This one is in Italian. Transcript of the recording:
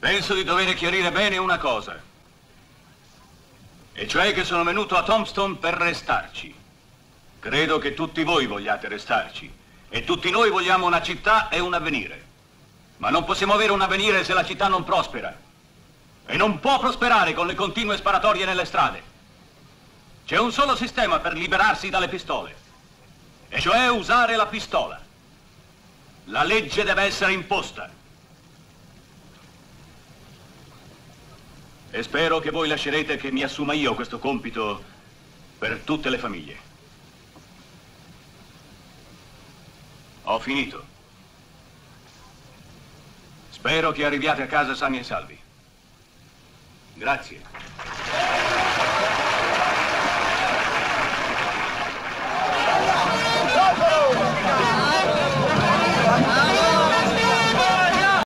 Penso di dover chiarire bene una cosa, e cioè che sono venuto a Tombstone per restarci. Credo che tutti voi vogliate restarci, e tutti noi vogliamo una città e un avvenire. Ma non possiamo avere un avvenire se la città non prospera, e non può prosperare con le continue sparatorie nelle strade. C'è un solo sistema per liberarsi dalle pistole, e cioè usare la pistola. La legge deve essere imposta. E spero che voi lascerete che mi assuma io questo compito per tutte le famiglie. Ho finito. Spero che arriviate a casa sani e salvi. Grazie.